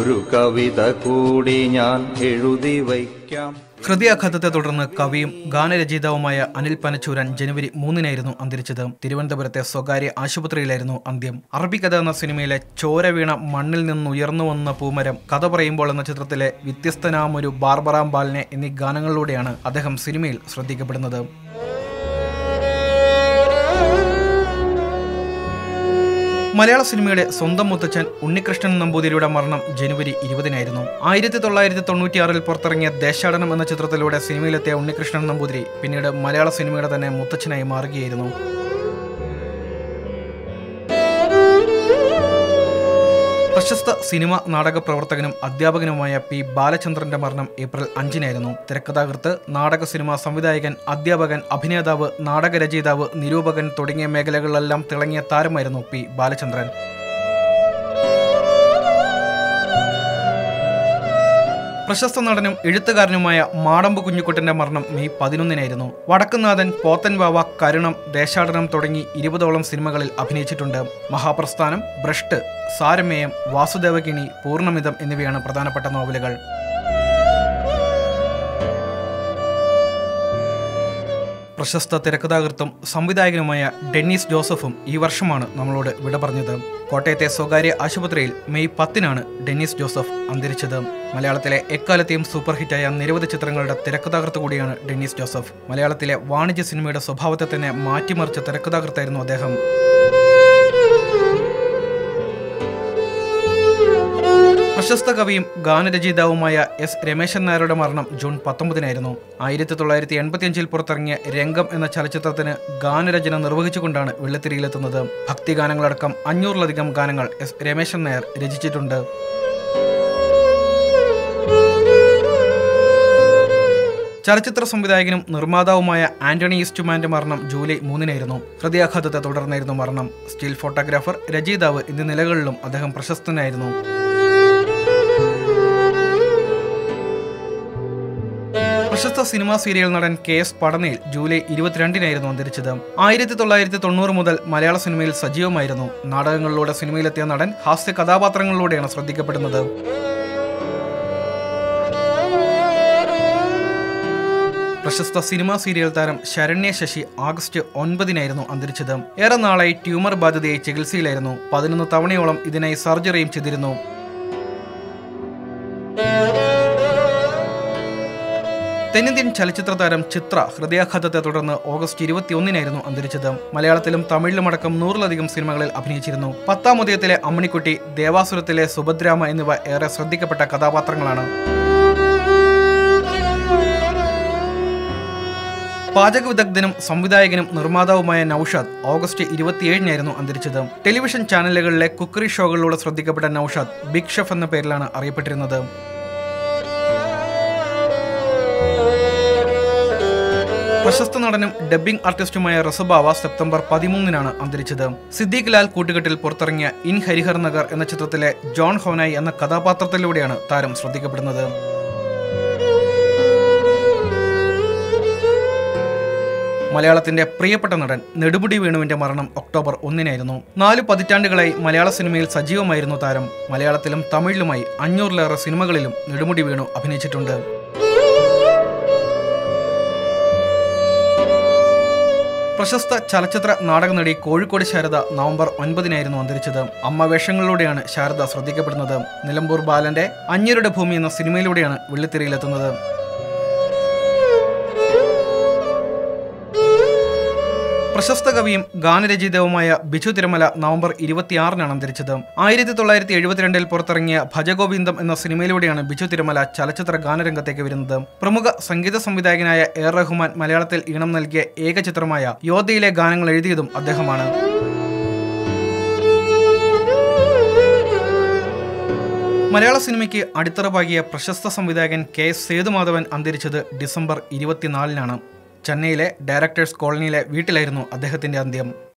ഒരു കവിത കൂടി ഞാൻ എഴുതി വയ്ക്കാം. ഹൃദയാഘാതത്തെ തുടർന്ന് കവിയും ഗാനരചയിതാവുമായ അനിൽ പനച്ചൂരൻ ജനുവരി 3 അന്തരിച്ചത്. തിരുവനന്തപുരത്തെ സ്വകാര്യ ആശുപത്രിയിലായിരുന്നു അന്ത്യം. അറബിക്കഥ എന്ന സിനിമയിലെ ചോര വീണ മണ്ണിൽ നിന്നുയർന്നു വന്ന പൂമരം, കഥ പറയുമ്പോൾ എന്ന ചിത്രത്തിലെ വ്യത്യസ്തനാമൊരു ബാർബറാം ബാലിനെ എന്നീ ഗാനങ്ങളിലൂടെയാണ് അദ്ദേഹം സിനിമയിൽ ശ്രദ്ധിക്കപ്പെടുന്നത്. മലയാള സിനിമയുടെ സ്വന്തം മുത്തച്ഛൻ ഉണ്ണികൃഷ്ണൻ നമ്പൂതിരിയുടെ മരണം ജനുവരി 20 1996 പുറത്തിറങ്ങിയ ദേശാടനം എന്ന ചിത്രത്തിലൂടെ സിനിമയിലെത്തിയ ഉണ്ണികൃഷ്ണൻ നമ്പൂതിരി പിന്നീട് മലയാള സിനിമയുടെ തന്നെ മുത്തച്ഛനായി മാറുകയായിരുന്നു. പ്രശസ്ത സിനിമ നാടക പ്രവർത്തകനും അധ്യാപകനുമായ പി ബാലചന്ദ്രന്റെ മരണം ഏപ്രിൽ 5. തിരക്കഥാകൃത്ത്, നാടക സിനിമാ സംവിധായകൻ, അധ്യാപകൻ, അഭിനേതാവ്, നാടകരചയിതാവ്, നിരൂപകൻ തുടങ്ങിയ മേഖലകളിലെല്ലാം തിളങ്ങിയ താരമായിരുന്നു പി ബാലചന്ദ്രൻ. പ്രശസ്ത നടനും എഴുത്തുകാരനുമായ മാടമ്പ് കുഞ്ഞുകുട്ടന്റെ മരണം മെയ് 11. വടക്കുന്നാഥൻ, പോത്തൻവാവ, കരുണം, ദേശാടനം തുടങ്ങി 20ഓളം സിനിമകളിൽ അഭിനയിച്ചിട്ടുണ്ട്. മഹാപ്രസ്ഥാനം, ഭ്രഷ്ട്, സാരമേയം, വാസുദേവകിണി, പൂർണ്ണമിതം എന്നിവയാണ് പ്രധാനപ്പെട്ട നോവലുകൾ. പ്രശസ്ത തിരക്കഥാകൃത്തും സംവിധായകനുമായ ഡെന്നീസ് ജോസഫും ഈ വർഷമാണ് നമ്മളോട് വിട പറഞ്ഞത്. കോട്ടയത്തെ സ്വകാര്യ ആശുപത്രിയിൽ മെയ് 10 ഡെന്നീസ് ജോസഫ് അന്തരിച്ചത്. മലയാളത്തിലെ എക്കാലത്തെയും സൂപ്പർ ഹിറ്റായ നിരവധി ചിത്രങ്ങളുടെ തിരക്കഥാകൃത്ത് കൂടിയാണ് ഡെന്നീസ് ജോസഫ്. മലയാളത്തിലെ വാണിജ്യ സിനിമയുടെ സ്വഭാവത്തെ തന്നെ മാറ്റിമറിച്ച തിരക്കഥാകൃത്തായിരുന്നു അദ്ദേഹം. പ്രശസ്ത കവിയും ഗാനരചയിതാവുമായ എസ് രമേശൻ നായരുടെ മരണം ജൂൺ 19. 1985 പുറത്തിറങ്ങിയ രംഗം എന്ന ചലച്ചിത്രത്തിന് ഗാനരചന നിർവഹിച്ചുകൊണ്ടാണ് വെള്ളിത്തിരിയിലെത്തുന്നത്. ഭക്തിഗാനങ്ങളടക്കം 500ലധികം ഗാനങ്ങൾ എസ് രമേശൻ നായർ രചിച്ചിട്ടുണ്ട്. ചലച്ചിത്ര സംവിധായകനും നിർമ്മാതാവുമായ ആന്റണി ഈസ്റ്റ്മാന്റെ മരണം ജൂലൈ 3. ഹൃദയാഘാതത്തെ തുടർന്നായിരുന്നു മരണം. സ്റ്റിൽ ഫോട്ടോഗ്രാഫർ, രചയിതാവ് എന്നീ നിലകളിലും അദ്ദേഹം പ്രശസ്തനായിരുന്നു. പ്രശസ്ത സിനിമാ സീരിയൽ നടൻ KS പടനയിൽ ജൂലൈ 22 അന്തരിച്ചത്. 1990 മുതൽ മലയാള സിനിമയിൽ സജീവമായിരുന്നു. നാടകങ്ങളിലൂടെ സിനിമയിലെത്തിയ നടൻ ഹാസ്യ കഥാപാത്രങ്ങളിലൂടെയാണ് ശ്രദ്ധിക്കപ്പെടുന്നത്. പ്രശസ്ത സിനിമാ സീരിയൽ താരം ശരണ്യ ശശി ആഗസ്റ്റ് 9 അന്തരിച്ചത്. ഏറെ നാളായി ട്യൂമർ ബാധിതയായി ചികിത്സയിലായിരുന്നു. 11 തവണയോളം ഇതിനായി സർജറിയും ചെയ്തിരുന്നു. തെന്നിന്ത്യൻ ചലച്ചിത്ര താരം ചിത്ര ഹൃദയാഘാതത്തെ തുടർന്ന് ഓഗസ്റ്റ് 21 അന്തരിച്ചത്. മലയാളത്തിലും തമിഴിലുമടക്കം 100ലധികം സിനിമകളിൽ അഭിനയിച്ചിരുന്നു. 10-ാമധ്യായത്തിലെ അമ്മിണിക്കുട്ടി, ദേവാസുരത്തിലെ സുഭദ്രാമ എന്നിവ ഏറെ ശ്രദ്ധിക്കപ്പെട്ട കഥാപാത്രങ്ങളാണ്. പാചക വിദഗ്ധനും സംവിധായകനും നിർമ്മാതാവുമായ നൌഷാദ് ഓഗസ്റ്റ് 27 അന്തരിച്ചത്. ടെലിവിഷൻ ചാനലുകളിലെ കുക്കറി ഷോകളിലൂടെ ശ്രദ്ധിക്കപ്പെട്ട നൌഷാദ് ബിഗ് ഷെഫ് എന്ന പേരിലാണ് അറിയപ്പെട്ടിരുന്നത്. പ്രശസ്ത നടനും ഡബ്ബിംഗ് ആർട്ടിസ്റ്റുമായ റസബാവ സെപ്റ്റംബർ 13 അന്തരിച്ചത്. സിദ്ദീഖ് ലാൽ കൂട്ടുകെട്ടിൽ പുറത്തിറങ്ങിയ ഇൻ ഹരിഹർ നഗർ എന്ന ചിത്രത്തിലെ ജോൺ ഹോനായി എന്ന കഥാപാത്രത്തിലൂടെയാണ് താരം ശ്രദ്ധിക്കപ്പെടുന്നത്. മലയാളത്തിന്റെ പ്രിയപ്പെട്ട നടൻ നെടുമുടി വേണുവിന്റെ മരണം ഒക്ടോബർ 1. 4 പതിറ്റാണ്ടുകളായി മലയാള സിനിമയിൽ സജീവമായിരുന്നു താരം. മലയാളത്തിലും തമിഴിലുമായി 500ലേറെ സിനിമകളിലും നെടുമുടി വേണു അഭിനയിച്ചിട്ടുണ്ട്. പ്രശസ്ത ചലച്ചിത്ര നാടക നടി കോഴിക്കോട് ശാരദ നവംബർ 9 അന്തരിച്ചത്. അമ്മ വേഷങ്ങളിലൂടെയാണ് ശാരദ ശ്രദ്ധിക്കപ്പെടുന്നത്. നിലമ്പൂർ ബാലന്റെ അന്യരുടെ ഭൂമി എന്ന സിനിമയിലൂടെയാണ് വെള്ളിത്തിരയിലെത്തുന്നത്. പ്രശസ്ത കവിയും ഗാനരചയിതാവുമായ ബിച്ചു തിരുമല നവംബർ 26 അന്തരിച്ചത്. 1972 പുറത്തിറങ്ങിയ ഭജഗോവിന്ദം എന്ന സിനിമയിലൂടെയാണ് ബിച്ചു തിരുമല ചലച്ചിത്ര ഗാനരംഗത്തേക്ക് വരുന്നത്. പ്രമുഖ സംഗീത സംവിധായകനായ എ റഹ്മാൻ മലയാളത്തിൽ ഈണം നൽകിയ ഏക ചിത്രമായ യോദ്ധയിലെ ഗാനങ്ങൾ എഴുതിയതും അദ്ദേഹമാണ്. മലയാള സിനിമയ്ക്ക് അടിത്തറ പാകിയ പ്രശസ്ത സംവിധായകൻ KS സേതുമാധവൻ അന്തരിച്ചത് ഡിസംബർ 24. ചെന്നൈയിലെ ഡയറക്ടേഴ്സ് കോളനിയിലെ വീട്ടിലായിരുന്നു അദ്ദേഹത്തിന്റെ അന്ത്യം.